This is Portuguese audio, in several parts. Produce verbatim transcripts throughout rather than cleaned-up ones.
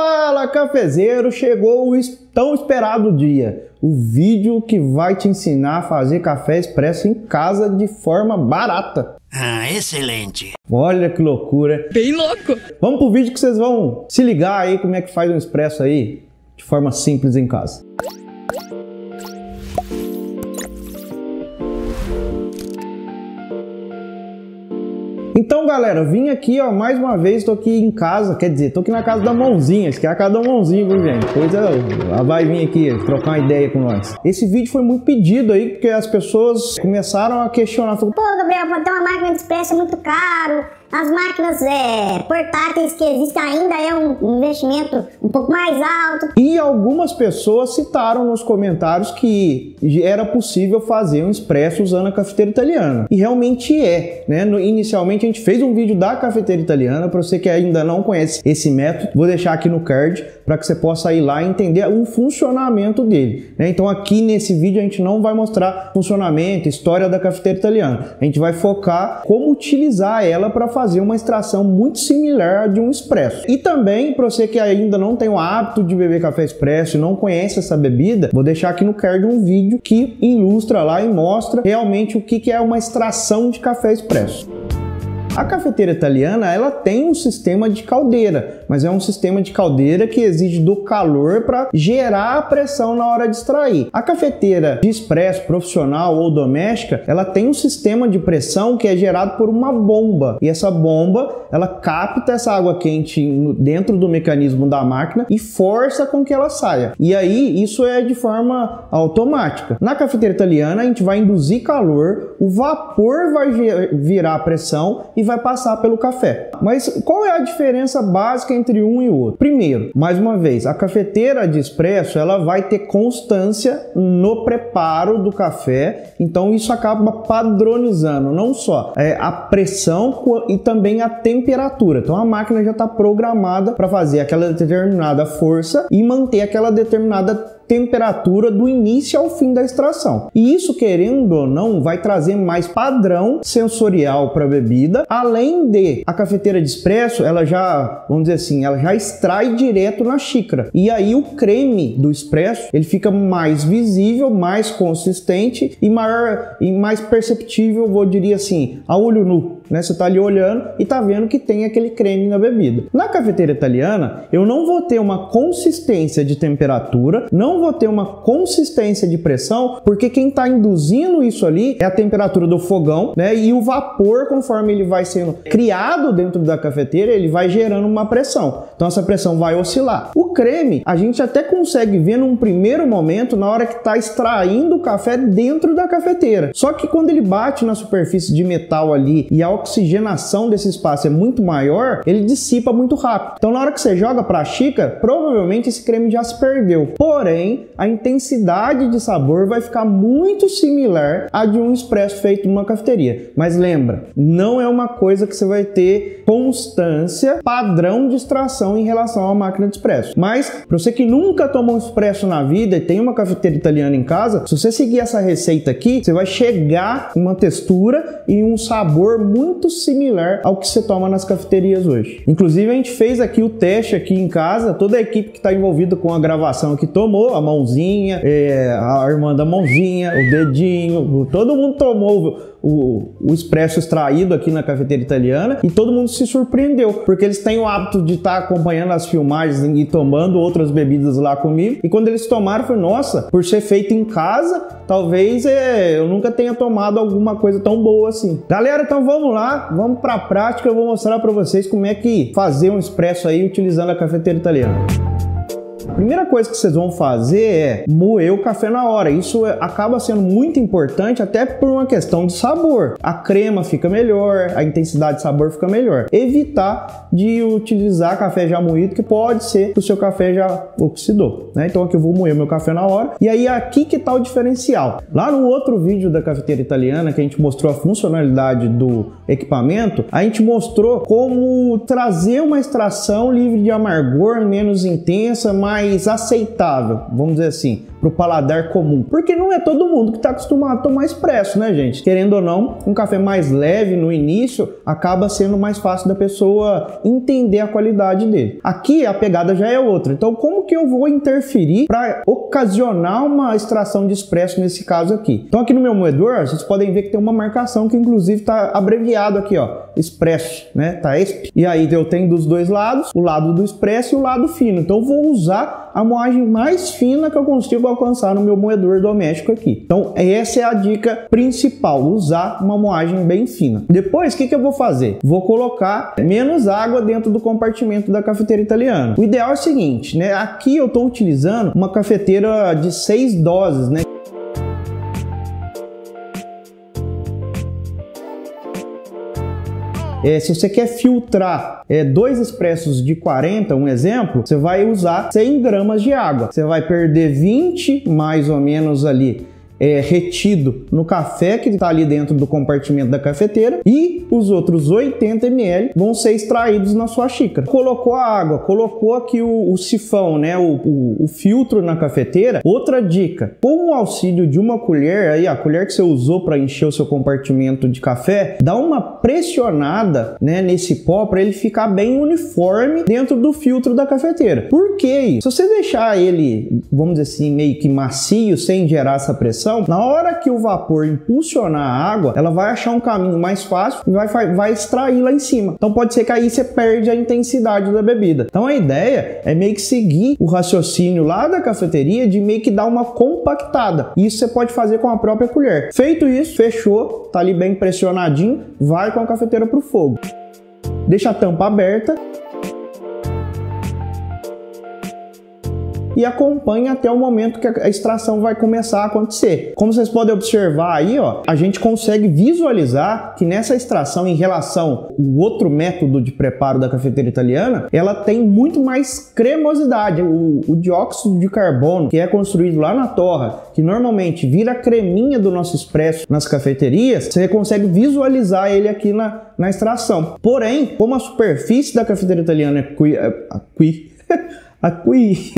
Fala, cafezeiro! Chegou o tão esperado dia, o vídeo que vai te ensinar a fazer café expresso em casa de forma barata. Ah, excelente! Olha que loucura! Bem louco! Vamos pro vídeo que vocês vão se ligar aí como é que faz um expresso aí de forma simples em casa. Então, galera, vim aqui, ó, mais uma vez, tô aqui em casa, quer dizer, tô aqui na casa da mãozinha, isso aqui é a casa da mãozinha, viu, gente? Pois é, ela vai vir aqui trocar uma ideia com nós. Esse vídeo foi muito pedido aí, porque as pessoas começaram a questionar, falaram, pô, Gabriel, botar uma máquina de expresso é muito caro, as máquinas é, portáteis que existem ainda é um investimento um pouco mais alto. E algumas pessoas citaram nos comentários que era possível fazer um expresso usando a cafeteira italiana. E realmente é, né? No, inicialmente a gente fez um vídeo da cafeteira italiana, para você que ainda não conhece esse método, vou deixar aqui no card para que você possa ir lá e entender o funcionamento dele, né? Então aqui nesse vídeo a gente não vai mostrar funcionamento, história da cafeteira italiana. A gente vai focar como utilizar ela para fazer uma extração muito similar à de um expresso. E também, para você que ainda não tem o hábito de beber café expresso e não conhece essa bebida, vou deixar aqui no card um vídeo que ilustra lá e mostra realmente o que é uma extração de café expresso. A cafeteira italiana, ela tem um sistema de caldeira, mas é um sistema de caldeira que exige do calor para gerar a pressão na hora de extrair. A cafeteira de expresso profissional ou doméstica, ela tem um sistema de pressão que é gerado por uma bomba. E essa bomba, ela capta essa água quente dentro do mecanismo da máquina e força com que ela saia. E aí, isso é de forma automática. Na cafeteira italiana, a gente vai induzir calor, o vapor vai virar a pressão e vai passar pelo café. Mas qual é a diferença básica entre um e o outro? Primeiro, mais uma vez, a cafeteira de expresso, ela vai ter constância no preparo do café, então isso acaba padronizando não só é, a pressão e também a temperatura. Então a máquina já está programada para fazer aquela determinada força e manter aquela determinada temperatura do início ao fim da extração. E isso, querendo ou não, vai trazer mais padrão sensorial para a bebida, além de a cafeteira de expresso, ela já, vamos dizer assim, ela já extrai direto na xícara. E aí o creme do expresso, ele fica mais visível, mais consistente e maior e mais perceptível, vou diria assim, a olho nu. Né? Você tá ali olhando e tá vendo que tem aquele creme na bebida. Na cafeteira italiana, eu não vou ter uma consistência de temperatura, não vou ter uma consistência de pressão, porque quem tá induzindo isso ali é a temperatura do fogão, né? E o vapor, conforme ele vai sendo criado dentro da cafeteira, ele vai gerando uma pressão. Então essa pressão vai oscilar. O creme, a gente até consegue ver num primeiro momento, na hora que tá extraindo o café dentro da cafeteira. Só que quando ele bate na superfície de metal ali e ao A oxigenação desse espaço é muito maior, ele dissipa muito rápido. Então na hora que você joga para a xícara, provavelmente esse creme já se perdeu. Porém, a intensidade de sabor vai ficar muito similar à de um expresso feito numa cafeteria. Mas lembra, não é uma coisa que você vai ter constância, padrão de extração em relação à máquina de expresso. Mas para você que nunca tomou um expresso na vida e tem uma cafeteira italiana em casa, se você seguir essa receita aqui, você vai chegar uma textura e um sabor muito muito similar ao que você toma nas cafeterias hoje. Inclusive a gente fez aqui o teste aqui em casa, toda a equipe que está envolvida com a gravação aqui tomou, a mãozinha, é, a irmã da mãozinha, o dedinho, todo mundo tomou o, o expresso extraído aqui na cafeteira italiana e todo mundo se surpreendeu, porque eles têm o hábito de estar tá acompanhando as filmagens e tomando outras bebidas lá comigo, e quando eles tomaram foi, nossa, por ser feito em casa, talvez é, eu nunca tenha tomado alguma coisa tão boa assim. Galera, então vamos lá. Vamos para a prática, eu vou mostrar para vocês como é que fazer um expresso aí utilizando a cafeteira italiana. A primeira coisa que vocês vão fazer é moer o café na hora. Isso acaba sendo muito importante até por uma questão de sabor. A crema fica melhor, a intensidade de sabor fica melhor. Evitar de utilizar café já moído, que pode ser que o seu café já oxidou, né? Então aqui eu vou moer meu café na hora. E aí aqui que tá o diferencial. Lá no outro vídeo da cafeteira italiana, que a gente mostrou a funcionalidade do equipamento, a gente mostrou como trazer uma extração livre de amargor, menos intensa, mais mais aceitável, vamos dizer assim, pro paladar comum, porque não é todo mundo que tá acostumado a tomar expresso, né, gente? Querendo ou não, um café mais leve no início acaba sendo mais fácil da pessoa entender a qualidade dele. Aqui a pegada já é outra, então como que eu vou interferir para ocasionar uma extração de expresso nesse caso aqui? Então aqui no meu moedor, vocês podem ver que tem uma marcação que inclusive tá abreviado aqui, ó, expresso, né, tá E S P. E aí eu tenho dos dois lados, o lado do expresso e o lado fino, então eu vou usar a moagem mais fina que eu consigo alcançar no meu moedor doméstico aqui. Então essa é a dica principal, usar uma moagem bem fina. Depois o que, que eu vou fazer? Vou colocar menos água dentro do compartimento da cafeteira italiana. O ideal é o seguinte, né? Aqui eu estou utilizando uma cafeteira de seis doses, né? É, se você quer filtrar é, dois expressos de quarenta, um exemplo, você vai usar cem gramas de água. Você vai perder vinte mais ou menos ali é, retido no café que está ali dentro do compartimento da cafeteira, e os outros oitenta mililitros vão ser extraídos na sua xícara. Colocou a água, colocou aqui o, o sifão, né, o, o, o filtro na cafeteira. Outra dica, com o auxílio de uma colher, aí a colher que você usou para encher o seu compartimento de café, dá uma pressionada, né, nesse pó para ele ficar bem uniforme dentro do filtro da cafeteira. Por quê? Se você deixar ele, vamos dizer assim, meio que macio, sem gerar essa pressão, na hora que o vapor impulsionar a água, ela vai achar um caminho mais fácil e vai, vai extrair lá em cima. Então pode ser que aí você perde a intensidade da bebida. Então a ideia é meio que seguir o raciocínio lá da cafeteria de meio que dar uma compactada. Isso você pode fazer com a própria colher. Feito isso, fechou, tá ali bem pressionadinho, vai com a cafeteira pro fogo. Deixa a tampa aberta e acompanha até o momento que a extração vai começar a acontecer. Como vocês podem observar aí, ó, a gente consegue visualizar que nessa extração, em relação ao outro método de preparo da cafeteira italiana, ela tem muito mais cremosidade. O, o dióxido de carbono, que é construído lá na torra, que normalmente vira creminha do nosso expresso nas cafeterias, você consegue visualizar ele aqui na, na extração. Porém, como a superfície da cafeteira italiana é qui, aqui, aqui,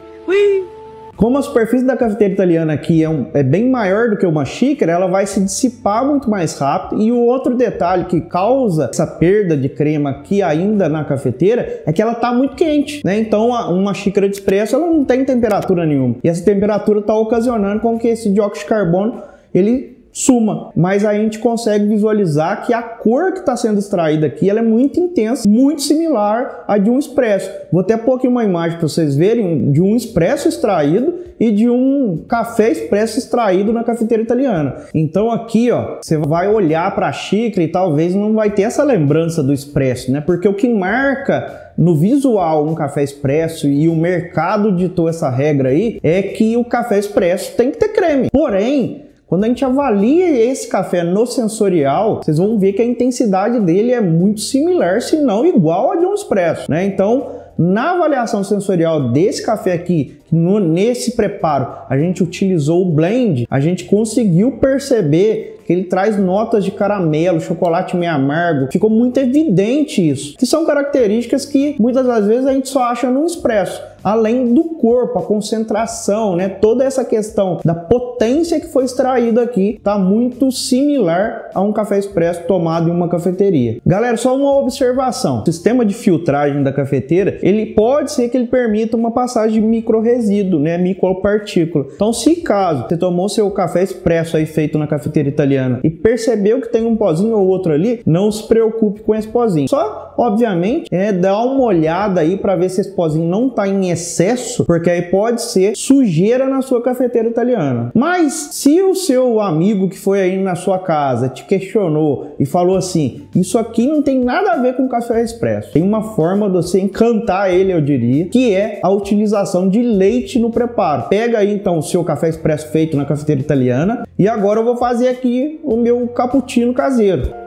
como a superfície da cafeteira italiana aqui é, um, é bem maior do que uma xícara, ela vai se dissipar muito mais rápido. E o outro detalhe que causa essa perda de crema aqui ainda na cafeteira é que ela está muito quente, né? Então a, uma xícara de expresso ela não tem temperatura nenhuma. E essa temperatura está ocasionando com que esse dióxido de carbono ele suma, mas a gente consegue visualizar que a cor que está sendo extraída aqui ela é muito intensa, muito similar à de um expresso. Vou até pôr aqui uma imagem para vocês verem de um expresso extraído e de um café expresso extraído na cafeteira italiana. Então aqui, ó, você vai olhar para a xícara e talvez não vai ter essa lembrança do expresso, né? Porque o que marca no visual um café expresso, e o mercado ditou essa regra aí, é que o café expresso tem que ter creme. Porém, quando a gente avalia esse café no sensorial, vocês vão ver que a intensidade dele é muito similar, se não igual a de um expresso, né? Então, na avaliação sensorial desse café aqui, no, nesse preparo, a gente utilizou o blend, a gente conseguiu perceber que ele traz notas de caramelo, chocolate meio amargo. Ficou muito evidente isso, que são características que muitas das vezes a gente só acha no expresso. Além do corpo, a concentração, né? Toda essa questão da potência que foi extraída aqui está muito similar a um café expresso tomado em uma cafeteria. Galera, só uma observação. O sistema de filtragem da cafeteira, ele pode ser que ele permita uma passagem de micro-resíduo, né? Micropartícula. Então, se caso você tomou seu café expresso aí feito na cafeteira italiana e percebeu que tem um pozinho ou outro ali, não se preocupe com esse pozinho. Só, obviamente, é dar uma olhada aí para ver se esse pozinho não está em excesso, porque aí pode ser sujeira na sua cafeteira italiana. Mas se o seu amigo que foi aí na sua casa te questionou e falou assim, isso aqui não tem nada a ver com café expresso, tem uma forma de você encantar ele, eu diria, que é a utilização de leite no preparo. Pega aí então o seu café expresso feito na cafeteira italiana, e agora eu vou fazer aqui o meu cappuccino caseiro.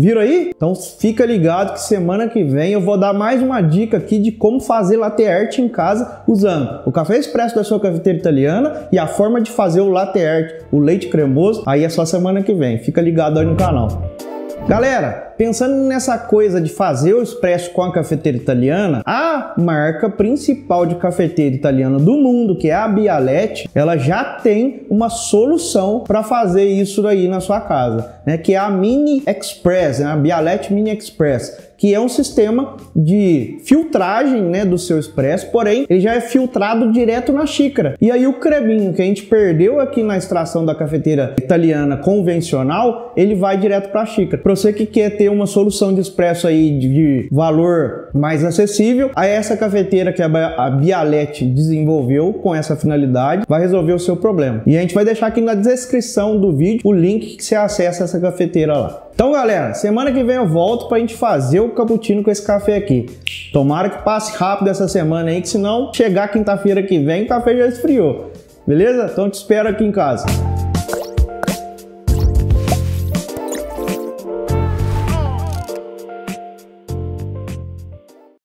Viram aí? Então fica ligado que semana que vem eu vou dar mais uma dica aqui de como fazer latte art em casa usando o café expresso da sua cafeteira italiana e a forma de fazer o latte art, o leite cremoso. Aí é só semana que vem. Fica ligado aí no canal. Galera, pensando nessa coisa de fazer o expresso com a cafeteira italiana, a marca principal de cafeteira italiana do mundo, que é a Bialetti, ela já tem uma solução para fazer isso aí na sua casa, né? Que é a Mini Express, né? A Bialetti Mini Express, que é um sistema de filtragem, né, do seu expresso, porém ele já é filtrado direto na xícara. E aí o creminho que a gente perdeu aqui na extração da cafeteira italiana convencional, ele vai direto para a xícara. Para você que quer ter uma solução de expresso aí de valor mais acessível, a essa cafeteira que a Bialetti desenvolveu com essa finalidade vai resolver o seu problema. E a gente vai deixar aqui na descrição do vídeo o link que você acessa essa cafeteira lá. Então, galera, semana que vem eu volto pra gente fazer o cappuccino com esse café aqui. Tomara que passe rápido essa semana aí, que senão chegar quinta-feira que vem, o café já esfriou. Beleza? Então te espero aqui em casa.